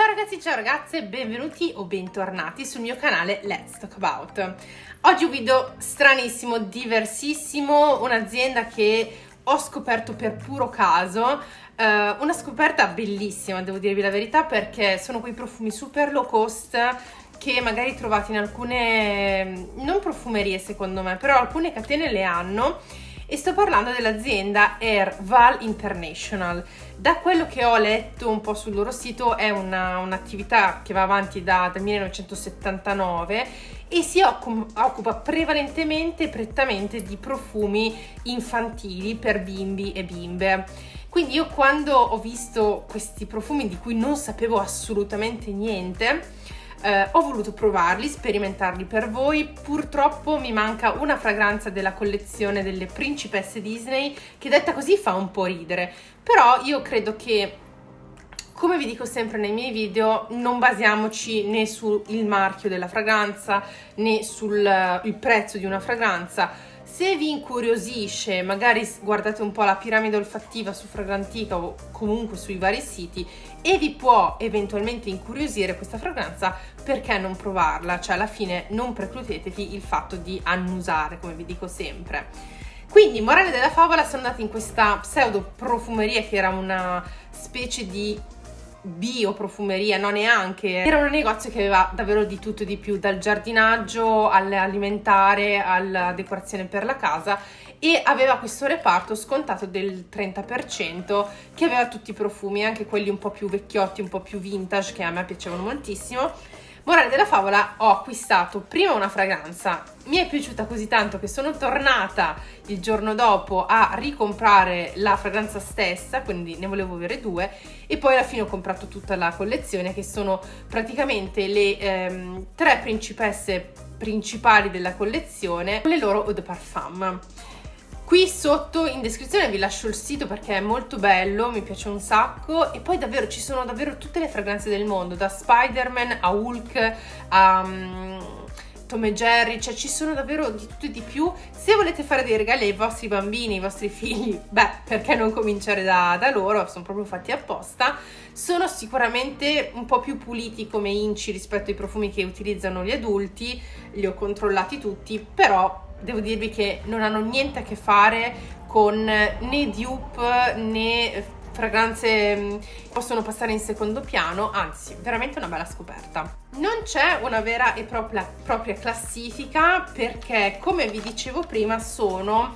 Ciao ragazzi, ciao ragazze, benvenuti o bentornati sul mio canale Let's Talk About. Oggi un video stranissimo, diversissimo, un'azienda che ho scoperto per puro caso, una scoperta bellissima, devo dirvi la verità, perché sono quei profumi super low cost che magari trovate in alcune, non profumerie secondo me, però alcune catene le hanno. E sto parlando dell'azienda Air Val International. Da quello che ho letto un po' sul loro sito è un'attività che va avanti dal 1979 e si occupa prevalentemente e prettamente di profumi infantili per bimbi e bimbe. Quindi io, quando ho visto questi profumi di cui non sapevo assolutamente niente, ho voluto provarli, sperimentarli per voi. Purtroppo mi manca una fragranza della collezione delle principesse Disney, che detta così fa un po' ridere, però io credo che, come vi dico sempre nei miei video, non basiamoci né sul marchio della fragranza né sul prezzo di una fragranza. Se vi incuriosisce, magari guardate un po' la piramide olfattiva su Fragrantica o comunque sui vari siti e vi può eventualmente incuriosire questa fragranza, perché non provarla? Cioè, alla fine non precludetevi il fatto di annusare, come vi dico sempre. Quindi, morale della favola, sono andata in questa pseudo profumeria che era una specie di bio profumeria, non neanche, era un negozio che aveva davvero di tutto e di più, dal giardinaggio all'alimentare alla decorazione per la casa, e aveva questo reparto scontato del 30% che aveva tutti i profumi, anche quelli un po' più vecchiotti, un po' più vintage, che a me piacevano moltissimo. Morale della favola, ho acquistato prima una fragranza, mi è piaciuta così tanto che sono tornata il giorno dopo a ricomprare la fragranza stessa, quindi ne volevo avere due, e poi alla fine ho comprato tutta la collezione, che sono praticamente le tre principesse principali della collezione con le loro eau de parfum. Qui sotto in descrizione vi lascio il sito perché è molto bello, mi piace un sacco, e poi davvero ci sono davvero tutte le fragranze del mondo, da Spider-Man a Hulk a Tom e Jerry, cioè ci sono davvero di tutto e di più. Se volete fare dei regali ai vostri bambini, ai vostri figli, beh, perché non cominciare da loro, sono proprio fatti apposta. Sono sicuramente un po' più puliti come inci rispetto ai profumi che utilizzano gli adulti, li ho controllati tutti, però devo dirvi che non hanno niente a che fare con né dupe né fragranze che possono passare in secondo piano, anzi, veramente una bella scoperta. Non c'è una vera e propria classifica perché, come vi dicevo prima, sono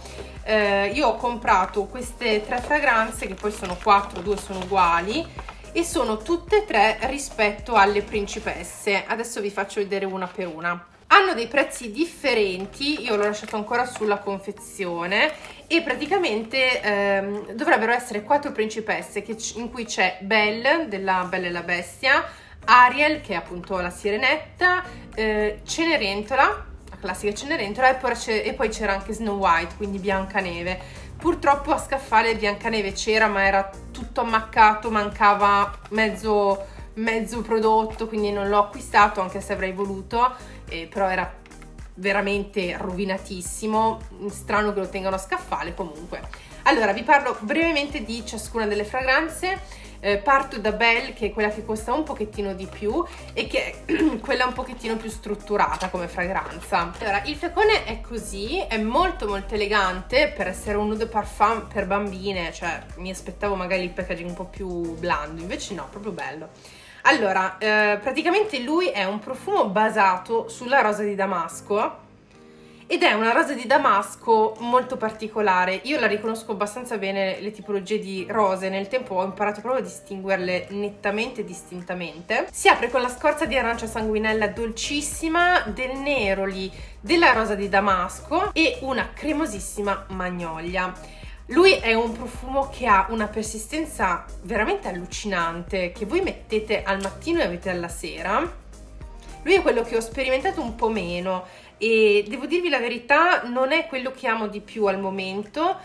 io ho comprato queste tre fragranze, che poi sono quattro, due sono uguali, e sono tutte e tre rispetto alle principesse. Adesso vi faccio vedere una per una. Hanno dei prezzi differenti, io l'ho lasciato ancora sulla confezione, e praticamente dovrebbero essere quattro principesse, in cui c'è Belle, della Bella e la Bestia, Ariel, che è appunto la sirenetta, Cenerentola, la classica Cenerentola, e poi c'era anche Snow White, quindi Biancaneve. Purtroppo a scaffale Biancaneve c'era, ma era tutto ammaccato, mancava mezzo prodotto, quindi non l'ho acquistato, anche se avrei voluto, però era veramente rovinatissimo, strano che lo tengano a scaffale. Comunque, allora vi parlo brevemente di ciascuna delle fragranze. Parto da Belle, che è quella che costa un pochettino di più e che è quella un pochettino più strutturata come fragranza. Allora, il flacone è così, è molto elegante per essere un eau de parfum per bambine, cioè mi aspettavo magari il packaging un po' più blando, invece no, proprio bello. Allora, praticamente lui è un profumo basato sulla rosa di Damasco, ed è una rosa di Damasco molto particolare. Io la riconosco abbastanza bene le tipologie di rose, nel tempo ho imparato proprio a distinguerle nettamente e distintamente. Si apre con la scorza di arancia sanguinella dolcissima, del neroli, della rosa di Damasco e una cremosissima magnolia. Lui è un profumo che ha una persistenza veramente allucinante, che voi mettete al mattino e avete alla sera. Lui è quello che ho sperimentato un po' meno e devo dirvi la verità, non è quello che amo di più al momento,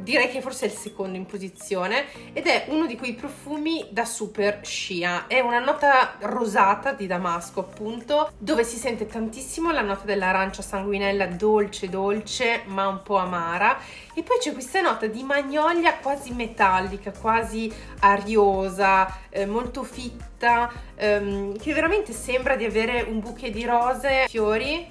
direi che forse è il secondo in posizione, ed è uno di quei profumi da super scia. È una nota rosata di damasco, appunto, dove si sente tantissimo la nota dell'arancia sanguinella, dolce dolce ma un po' amara, e poi c'è questa nota di magnolia quasi metallica, quasi ariosa, molto fitta, che veramente sembra di avere un bouquet di rose, fiori.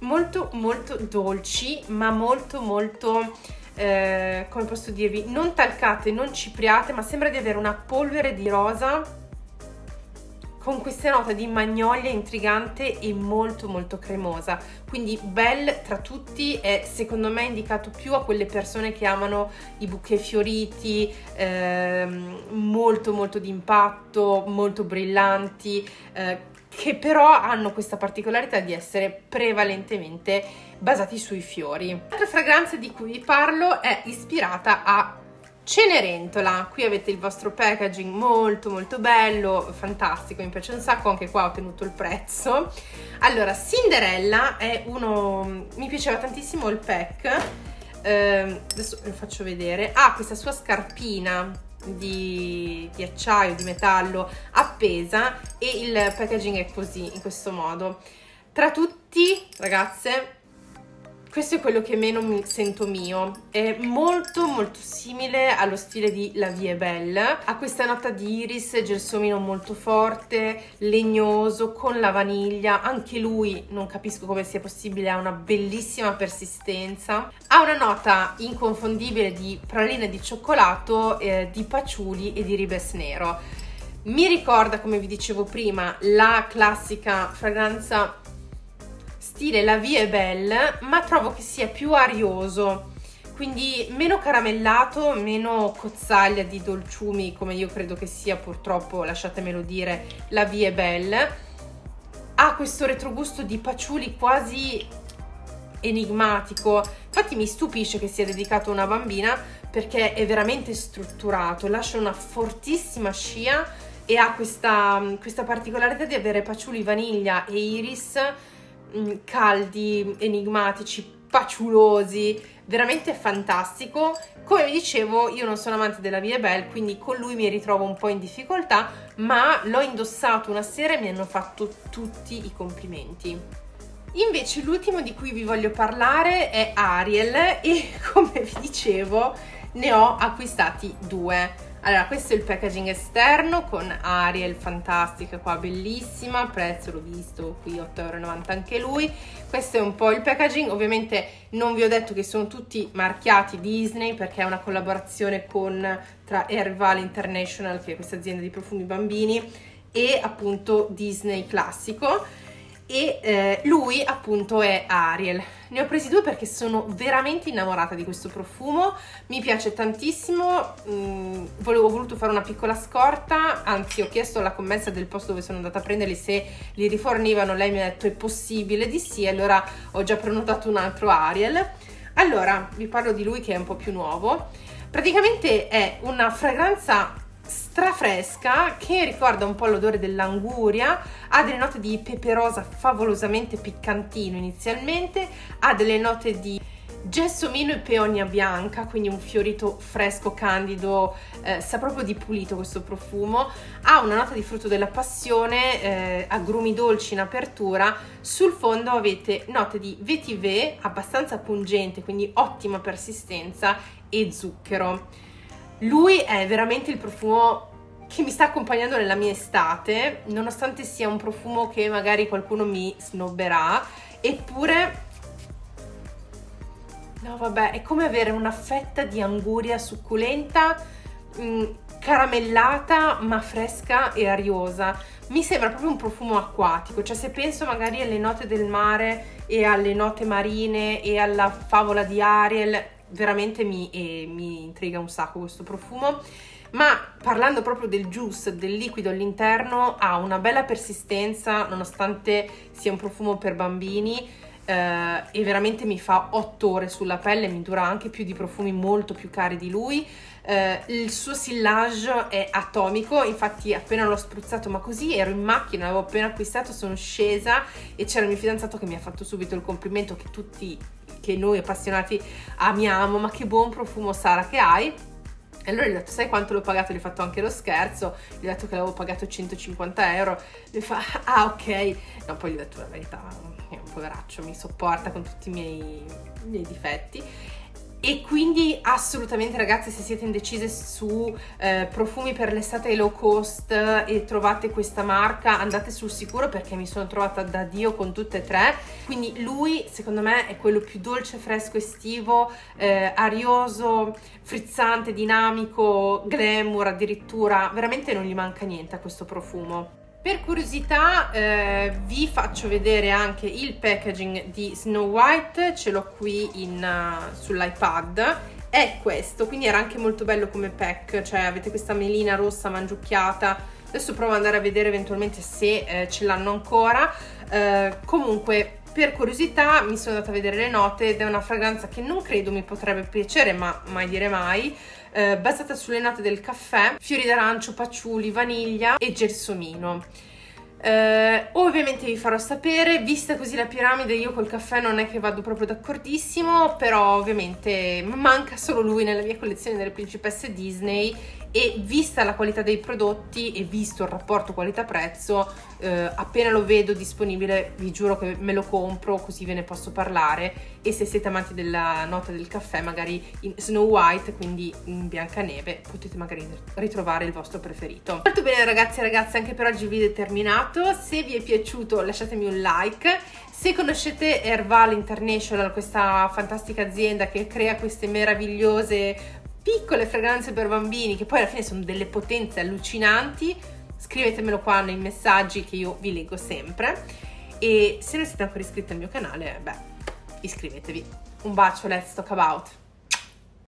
Molto molto dolci, ma molto molto, come posso dirvi, non talcate, non cipriate, ma sembra di avere una polvere di rosa con questa nota di magnolia intrigante e molto molto cremosa. Quindi Belle tra tutti è secondo me indicato più a quelle persone che amano i bouquet fioriti, molto molto d'impatto, molto brillanti, che però hanno questa particolarità di essere prevalentemente basati sui fiori. L'altra fragranza di cui vi parlo è ispirata a Cenerentola. Qui avete il vostro packaging molto molto bello, fantastico, mi piace un sacco, anche qua ho tenuto il prezzo. Allora, Cinderella è uno, mi piaceva tantissimo il pack, adesso ve lo faccio vedere, ha questa sua scarpina di acciaio, di metallo appesa, e il packaging è così, in questo modo. Tra tutti, ragazze, questo è quello che meno mi sento mio, è molto molto simile allo stile di La Vie Belle, ha questa nota di iris, gelsomino molto forte, legnoso, con la vaniglia, anche lui non capisco come sia possibile, ha una bellissima persistenza, ha una nota inconfondibile di praline di cioccolato, di patchouli e di ribes nero. Mi ricorda, come vi dicevo prima, la classica fragranza stile La Vie Belle, ma trovo che sia più arioso, quindi meno caramellato, meno cozzaglia di dolciumi, come io credo che sia, purtroppo, lasciatemelo dire, La Vie Belle. Ha questo retrogusto di patchouli quasi enigmatico, infatti mi stupisce che sia dedicato a una bambina, perché è veramente strutturato, lascia una fortissima scia e ha questa particolarità di avere patchouli, vaniglia e iris caldi, enigmatici, paciulosi, veramente fantastico. Come vi dicevo, io non sono amante della Vie Belle, quindi con lui mi ritrovo un po' in difficoltà, ma l'ho indossato una sera e mi hanno fatto tutti i complimenti. Invece l'ultimo di cui vi voglio parlare è Ariel, e come vi dicevo ne ho acquistati due. Allora, questo è il packaging esterno con Ariel, fantastica qua, bellissima, prezzo l'ho visto qui, €8,90 anche lui. Questo è un po' il packaging, ovviamente non vi ho detto che sono tutti marchiati Disney, perché è una collaborazione tra Air Val International, che è questa azienda di profumi bambini, e appunto Disney classico, e lui appunto è Ariel. Ne ho presi due perché sono veramente innamorata di questo profumo, mi piace tantissimo, ho voluto fare una piccola scorta, anzi ho chiesto alla commessa del posto dove sono andata a prenderli se li rifornivano, lei mi ha detto è possibile di sì, allora ho già prenotato un altro Ariel. Allora vi parlo di lui, che è un po' più nuovo, praticamente è una fragranza strafresca che ricorda un po' l'odore dell'anguria, ha delle note di pepe rosa favolosamente piccantino inizialmente, ha delle note di gelsomino e peonia bianca, quindi un fiorito fresco, candido, sa proprio di pulito questo profumo, ha una nota di frutto della passione, agrumi dolci in apertura, sul fondo avete note di vetiver abbastanza pungente, quindi ottima persistenza, e zucchero. Lui è veramente il profumo che mi sta accompagnando nella mia estate, nonostante sia un profumo che magari qualcuno mi snobberà, eppure no vabbè, è come avere una fetta di anguria succulenta, caramellata ma fresca e ariosa. Mi sembra proprio un profumo acquatico, cioè se penso magari alle note del mare e alle note marine e alla favola di Ariel, veramente mi intriga un sacco questo profumo. Ma parlando proprio del juice, del liquido all'interno, ha una bella persistenza nonostante sia un profumo per bambini, e veramente mi fa 8 ore sulla pelle, mi dura anche più di profumi molto più cari di lui. Il suo sillage è atomico, infatti appena l'ho spruzzato, ma così, ero in macchina, avevo appena acquistato, sono scesa e c'era il mio fidanzato che mi ha fatto subito il complimento che tutti, che noi appassionati amiamo: ma che buon profumo, Sara, che hai! E allora gli ho detto: sai quanto l'ho pagato? Gli ho fatto anche lo scherzo, gli ho detto che l'avevo pagato 150 euro. Lui fa: ah, ok. No, poi gli ho detto la verità, è un poveraccio, mi sopporta con tutti i miei difetti. E quindi assolutamente, ragazze, se siete indecise su profumi per l'estate low cost e trovate questa marca, andate sul sicuro, perché mi sono trovata da Dio con tutte e tre. Quindi lui secondo me è quello più dolce, fresco, estivo, arioso, frizzante, dinamico, glamour addirittura, veramente non gli manca niente a questo profumo. Per curiosità vi faccio vedere anche il packaging di Snow White, ce l'ho qui sull'iPad, è questo, quindi era anche molto bello come pack, cioè avete questa melina rossa mangiucchiata. Adesso provo ad andare a vedere eventualmente se ce l'hanno ancora, comunque per curiosità mi sono andata a vedere le note ed è una fragranza che non credo mi potrebbe piacere, ma mai dire mai. Basata sulle note del caffè, fiori d'arancio, paciuli, vaniglia e gelsomino. Ovviamente vi farò sapere. Vista così la piramide, io col caffè non è che vado proprio d'accordissimo, però ovviamente manca solo lui nella mia collezione delle principesse Disney, e vista la qualità dei prodotti e visto il rapporto qualità-prezzo, appena lo vedo disponibile vi giuro che me lo compro, così ve ne posso parlare. E se siete amanti della nota del caffè, magari in Snow White, quindi in Biancaneve, potete magari ritrovare il vostro preferito. Molto bene, ragazzi e ragazze, anche per oggi il video è terminato. Se vi è piaciuto lasciatemi un like. Se conoscete Air Val International, questa fantastica azienda che crea queste meravigliose piccole fragranze per bambini, che poi alla fine sono delle potenze allucinanti, scrivetemelo qua nei messaggi che io vi leggo sempre. E se non siete ancora iscritti al mio canale, beh, iscrivetevi. Un bacio, Let's Talk About!